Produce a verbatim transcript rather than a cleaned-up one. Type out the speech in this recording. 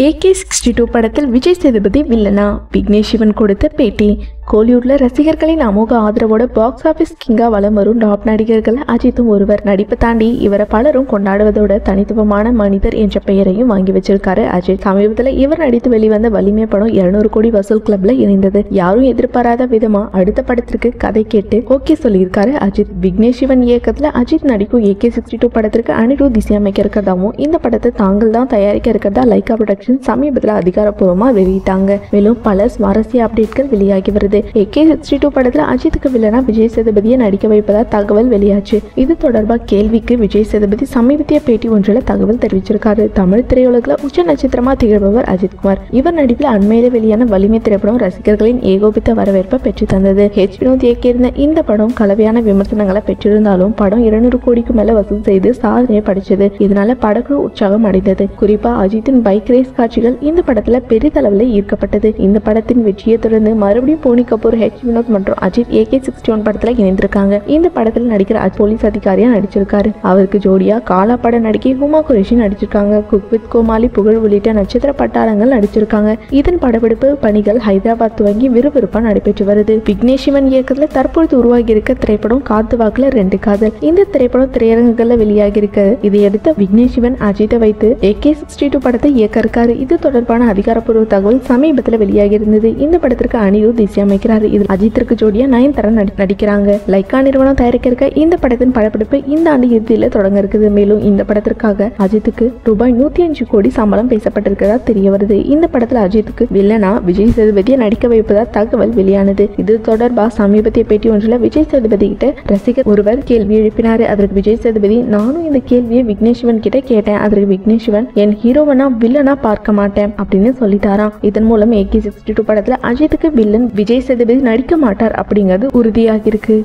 A K sixty-two படத்தில் விஜய் சேதுபதி வில்லனா விக்னேஷ் சிவன் கொடுத்த பேட்டி கோலிவுட்ல ரசிகர்களின் அமோக ஆதரவோட பாக்ஸ் ஆஃபீஸ் கிங்கா வலம் வரும் டாப் நடிகர்கள் அஜித்தும் ஒருவர். நடிப்பு தாண்டி இவரை பலரும் கொண்டாடுவதோட தனித்துவமான மனிதர் என்ற பெயரையும் வாங்கி வச்சிருக்காரு அஜித். சமீபத்தில் இவர் நடித்து வெளிவந்த வலிமை படம் இருநூறு கோடி வசூல் கிளப்ல இணைந்தது. யாரும் எதிர்பாராத விதமா அடுத்த படத்திற்கு கதை கேட்டு ஓகே சொல்லியிருக்காரு அஜித். விக்னேஷ் சிவன் இயக்கத்துல அஜித் நடிக்கும் A K sixty-two படத்திற்கு அனிருத் இசையமைக்க இருக்கிறதாவும் இந்த படத்தை தாங்கள் தான் தயாரிக்க இருக்கிறதா லைகா சமீபத்தில் அதிகாரப்பூர்வமா வெளியிட்டாங்க. மேலும் பல சுவாரஸ்ய அப்டேட்கள் வெளியாகி வருது. A K sixty-two படத்துல அஜித்துக்கு வில்லனா விஜய் சேதுபதியை நடிக்க வைப்பதா தகவல் வெளியாச்சு. இது தொடர்பா கேள்விக்கு விஜய் சேதுபதி சமீபத்திய பேட்டி ஒன்றில் தகவல் தெரிவிச்சிருக்காரு. தமிழ் திரையுலகில் உச்ச நட்சத்திரமா திகழ்பவர் அஜித்குமார். இவர் நடிப்பில் அண்மையில வெளியான வலிமை திரைப்படம் ரசிகர்களின் ஏகோபித்த வரவேற்பை பெற்று தந்தது. ஹெச் வினோத் இயக்கியிருந்த இந்த படம் கலவையான விமர்சனங்களை பெற்றிருந்தாலும் படம் இருநூறு கோடிக்கு மேல வசூல் செய்து சாதனையை படிச்சது. இதனால படக்குழு உற்சாகம் அடைந்தது. குறிப்பா அஜித்தின் பைக் ரேஸ் காட்சிகள் இந்த படத்துல பெரிதளவில் ஈர்க்கப்பட்டது. இந்த படத்தின் வெற்றியை தொடர்ந்து மறுபடியும் போனி கபூர், ஹெச் வினோத் மற்றும் அஜித் A K sixty-one படத்துல இணைந்திருக்காங்க. இந்த படத்துல நடிக்கிற போலீஸ் அதிகாரியா நடிச்சிருக்காரு. அவருக்கு ஜோடியா காலா பட நடிகை ஹுமா குரேஷி நடிச்சிருக்காங்க. குக் வித் கோமாளி, புகழ் உள்ளிட்ட நட்சத்திர பட்டாளங்கள் நடிச்சிருக்காங்க. இதன் படப்பிடிப்பு பணிகள் ஹைதராபாத் துவங்கி விறுவிறுப்பா நடைபெற்று வருது. விக்னேஷ் சிவன் இயக்கத்துல தற்பொழுது உருவாகி இருக்க திரைப்படம் காத்து வாக்குல ரெண்டு காதல் இந்த திரைப்படம் திரையரங்குகள்ல வெளியாகி இருக்கு. இதையடுத்து விக்னேஷ் சிவன் அஜித்தை வைத்து A K sixty-two படத்தை இயக்க இருக்க. இது தொடர்பான அதிகாரப்பூர்வ தகவல் சமீபத்தில் வெளியாகி இருந்தது. இந்த படத்திற்கு அனிருத் இசையமைக்கிறார். இது அஜித்திற்கு ஜோடியா நயன்தாரா நடிக்கிறாங்க. லைகா நிறுவனம் தயாரிக்க இருக்க இந்த படத்தின் படப்பிடிப்பு இந்த ஆண்டு இறுதியில தொடங்க இருக்குது. மேலும் இந்த படத்திற்காக அஜித்துக்கு ரூபாய் நூத்தி அஞ்சு கோடி சம்பளம் பேசப்பட்டிருக்கிறதா தெரிய வருது. இந்த படத்துல அஜித்துக்கு வில்லனா விஜய் சேதுபதியை நடிக்க வைப்பதா தகவல் வெளியானது. இது தொடர்பாக சமீபத்திய பேட்டி ஒன்றில் விஜய் சேதுபதி கிட்ட ரசிகர் ஒருவர் கேள்வி எழுப்பினாரு. அதற்கு விஜய் சேதுபதி, நானும் இந்த கேள்வியை விக்னேஷ் சிவன் கிட்ட கேட்டேன். அதற்கு விக்னேஷ் சிவன் என் ஹீரோவனா வில்லனா பார்க்க மாட்டேன் அப்படின்னு சொல்லிட்டாராம். இதன் மூலம் A K sixty-two படத்துல அஜித்துக்கு வில்லன் விஜய் சேதுபதி நடிக்க மாட்டார் அப்படிங்கிறது உறுதியாகிருக்கு.